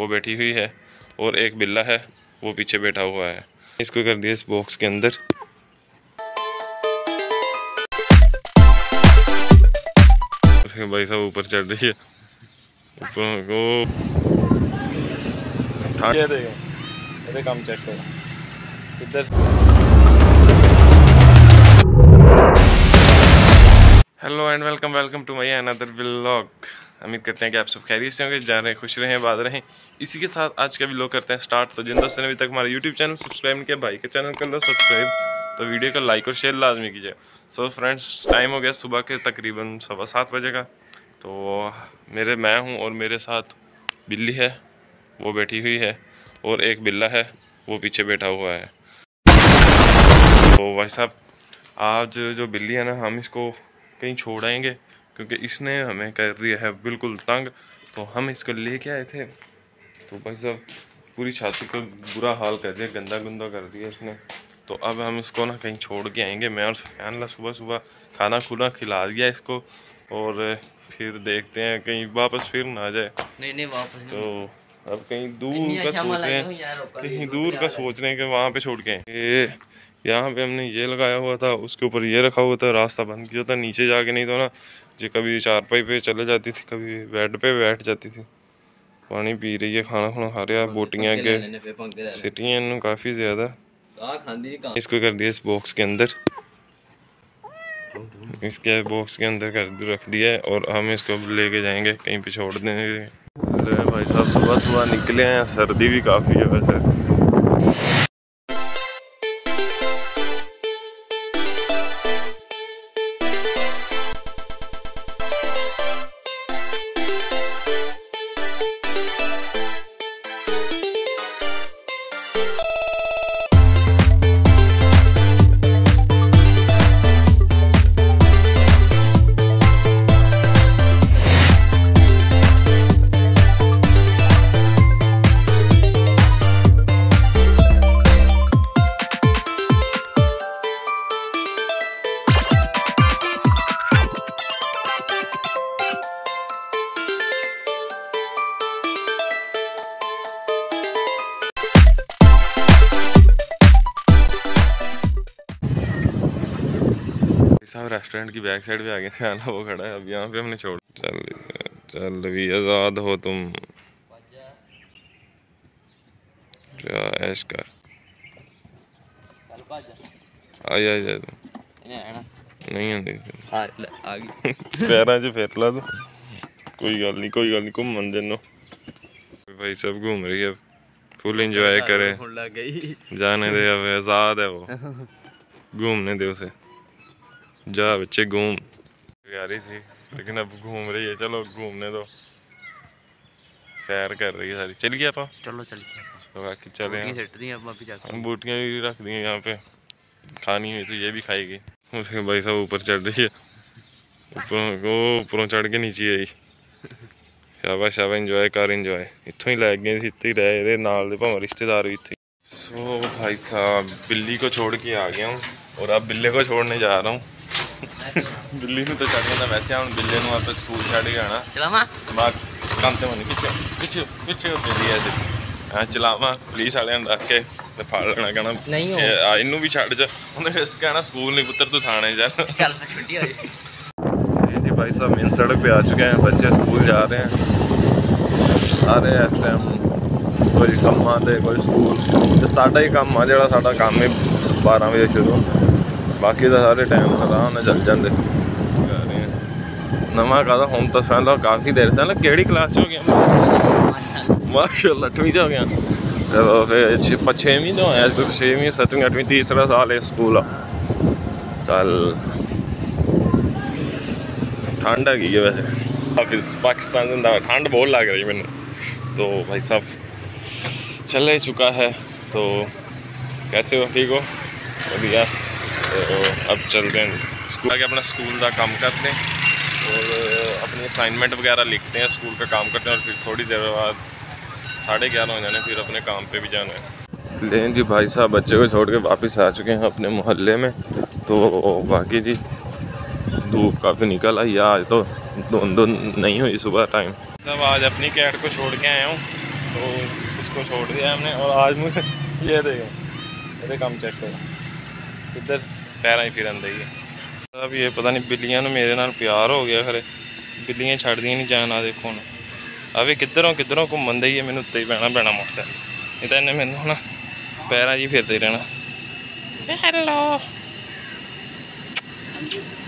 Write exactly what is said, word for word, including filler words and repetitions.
वो बैठी हुई है और एक बिल्ला है वो पीछे बैठा हुआ है। इसको कर दिया इस बॉक्स के अंदर। भाई साहब ऊपर चढ़ रही है, ऊपर को अरे काम चेक करो इधर। Hello and welcome welcome to my another vlog. उम्मीद करते हैं कि आप सब खैरियत से होंगे, जा रहे हैं, खुश रहें, बात रहें। इसी के साथ आज का व्लॉग करते हैं स्टार्ट। तो जिन दोस्तों ने अभी तक हमारा यूट्यूब चैनल सब्सक्राइब किया, भाई के चैनल कर लो सब्सक्राइब, तो वीडियो को लाइक और शेयर लाजमी कीजिए। सो फ्रेंड्स, टाइम हो गया सुबह के तकरीबन सवा सात बजे का। तो मेरे मैं हूँ और मेरे साथ बिल्ली है वो बैठी हुई है और एक बिल्ला है वो पीछे बैठा हुआ है। तो भाई साहब आज जो बिल्ली है ना, हम इसको कहीं छोड़ आएंगे क्योंकि इसने हमें कर दिया है बिल्कुल तंग। तो हम इसको लेके आए थे, तो भाई साहब पूरी छाती को बुरा हाल कर दिया, गंदा गंदा कर दिया इसने। तो अब हम इसको ना कहीं छोड़ के आएंगे। मैं और सुफियान सुबह सुबह खाना खुना खिला दिया इसको, और फिर देखते हैं कहीं वापस फिर ना आ जाए। नहीं नहीं वापस तो अब कहीं दूर का सोच रहे हैं, कहीं दूर का सोच रहे हैं कि वहाँ पर छोड़ के आएंगे। यहाँ पे हमने ये लगाया हुआ था, उसके ऊपर ये रखा हुआ था, रास्ता बंद किया था नीचे जाके, नहीं तो ना जी कभी चारपाई पे चले जाती थी, कभी बेड पे बैठ जाती थी। पानी पी रही है, खाना खुना खा रहा है, बोटियाँ के सिटियाँ इन काफ़ी ज़्यादा। इसको कर दिया इस बॉक्स के अंदर, इसके बॉक्स के अंदर कर रख दिया है और हम इसको लेके जाएंगे कहीं पे छोड़ देंगे। भाई साहब सुबह सुबह निकले हैं, सर्दी भी काफ़ी है वैसे। साहब रेस्टोरेंट की बैक साइड पे आगे से आना वो खड़ा है, अब यहाँ पे हमने छोड़। चल चल भी आज़ाद हो तुम, क्या ऐश कर, आ जा जा तुम, नहीं आती पैरों च फिर ला तू, कोई गल नहीं कोई गल नहीं, घूमन देनो। भाई सब घूम रही है, फुल इंजॉय करे, जाने दे, अब आज़ाद है वो, घूमने दे उसे, जा बच्चे घूम। आ रही थी लेकिन अब घूम रही है, चलो घूमने दो, सैर कर रही है सारी। चलिए आप, चलो चलिए तो बाकी चले हैं। बूटियाँ भी रख दी यहाँ पे, खानी हुई तो ये भी खाएगी। उसके भाई साहब ऊपर चढ़ रही है, ऊपर को ऊपरों चढ़ के नीचे आई। शाबा शाबा इंजॉय कर इंजॉय, इतों ही लै गए, इतने ही रहे, ये नाल दे भावें रिश्तेदार भी इतने। सो भाई साहब बिल्ली को छोड़ के आ गया हूँ और अब बिल्ले को छोड़ने जा रहा हूँ। बिल्ली में तो चढ़ना था वैसे, हम बिल्ले में वापस स्कूल छड़ के आना। चलावा मां काम तो मन पीछे पीछे पीछे बिल्ली है हां, चलावा पुलिस वाले ने रख के ते फाड़ लेना, कहना नहीं हो इन्नू भी छड़ जा, उन्हें इस कहना स्कूल नहीं पुत्र तू थाने जा, चल पे छुट्टी हो जाए। जी भाई साहब मेन सड़क पे आ चुके हैं, बच्चे स्कूल जा रहे हैं, आ रहे हैं इस टाइम कोई काम आते कोई स्कूल, ते साडा ही काम आ जेड़ा साडा काम है बारह बजे शुरू, बाकी तो सारे टाइम आराम ना चल जाते। नवा का हम तो साल काफ़ी देर से केड़ी क्लास च हो गया, माशाल्लाह अठवीं च हो गया, चलो फिर छेवीं तो आया, तो छेवीं सतवीं अठवीं तीसरा साल है स्कूल। चल ठंड आ गई है वैसे, काफ़ी पाकिस्तान ठंड बहुत लग रही है मैंने। तो भाई साहब चले चुका है, तो कैसे हो, ठीक हो, बढ़िया। तो अब चलते हैं स्कूल, आगे अपना स्कूल का काम करते हैं और अपनी असाइनमेंट वगैरह लिखते हैं, स्कूल का काम करते हैं, और फिर थोड़ी देर बाद साढ़े ग्यारह हो जाने फिर अपने काम पे भी जाना है। लेकिन जी भाई साहब बच्चे को छोड़ के वापस आ चुके हैं अपने मोहल्ले में। तो बाकी जी धूप काफ़ी निकल आई, आज तो धुंध नहीं हुई सुबह टाइम। सब आज अपनी कैट को छोड़ के आया हूँ, तो इसको छोड़ दिया हमने। और आज मुझे ये देखो, अरे कम चेक करो इधर पैर ही फिर आंदा ही। अब ये पता नहीं बिल्लियां ने मेरे नाल प्यार हो गया, खरे बिल्लियां छड़ दी नहीं जान। आ देखो हूँ अभी किधरों किधरों घूमन ही है, मैंने उत्ते ही बहना पैना मोटरसाइकिल, नहीं तो इन्हें मैंने हूँ पैर जी फिरते ही रहना। हेलो